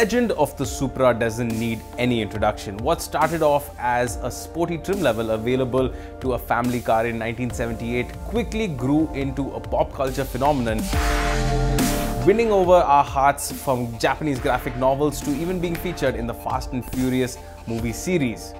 legend of the Supra doesn't need any introduction. What started off as a sporty trim level available to a family car in 1978 quickly grew into a pop culture phenomenon, winning over our hearts from Japanese graphic novels to even being featured in the Fast and Furious movie series.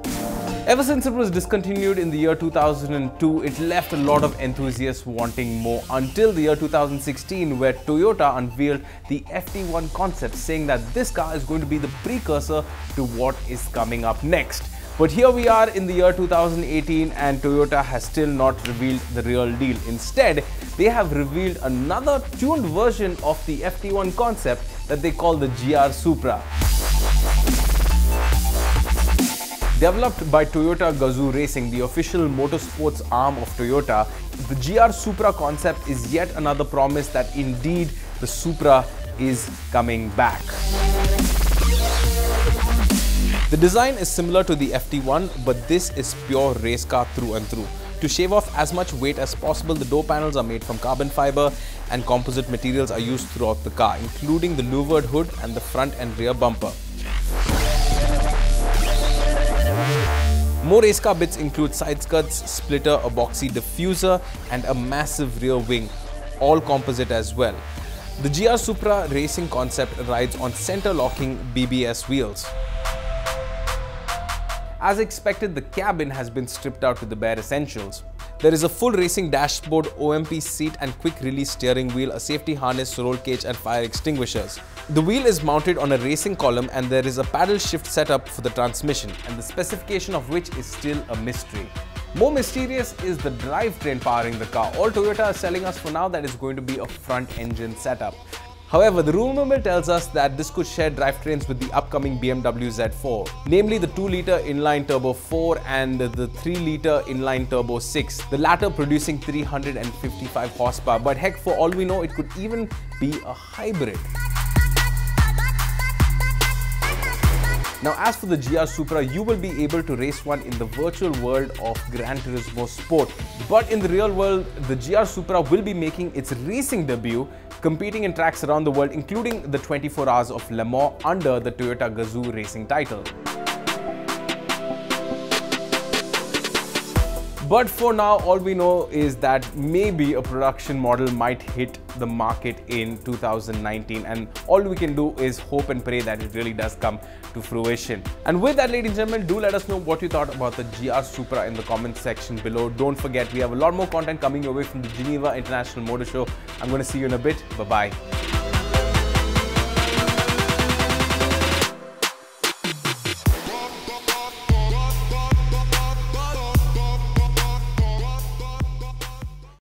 Ever since it was discontinued in the year 2002, it left a lot of enthusiasts wanting more until the year 2016, where Toyota unveiled the FT1 concept, saying that this car is going to be the precursor to what is coming up next. But here we are in the year 2018 and Toyota has still not revealed the real deal. Instead, they have revealed another tuned version of the FT1 concept that they call the GR Supra. Developed by Toyota Gazoo Racing, the official motorsports arm of Toyota, the GR Supra concept is yet another promise that indeed the Supra is coming back. The design is similar to the FT1, but this is pure race car through and through. To shave off as much weight as possible, the door panels are made from carbon fiber and composite materials are used throughout the car, including the louvered hood and the front and rear bumper. More race car bits include side skirts, splitter, a boxy diffuser and a massive rear wing, all composite as well. The GR Supra racing concept rides on center-locking BBS wheels. As expected, the cabin has been stripped out to the bare essentials. There is a full racing dashboard, OMP seat and quick-release steering wheel, a safety harness, roll cage and fire extinguishers. The wheel is mounted on a racing column and there is a paddle shift setup for the transmission, and the specification of which is still a mystery. More mysterious is the drivetrain powering the car. All Toyota is telling us for now that it's going to be a front engine setup. However, the rumor mill tells us that this could share drivetrains with the upcoming BMW Z4, namely the 2-litre inline turbo 4 and the 3-litre inline turbo 6, the latter producing 355 horsepower, but heck, for all we know, it could even be a hybrid. Now, as for the GR Supra, you will be able to race one in the virtual world of Gran Turismo Sport. But in the real world, the GR Supra will be making its racing debut, competing in tracks around the world, including the 24 Hours of Le Mans under the Toyota Gazoo Racing title. But for now, all we know is that maybe a production model might hit the market in 2019, and all we can do is hope and pray that it really does come to fruition. And with that, ladies and gentlemen, do let us know what you thought about the GR Supra in the comment section below. Don't forget, we have a lot more content coming your way from the Geneva International Motor Show. I'm going to see you in a bit. Bye-bye.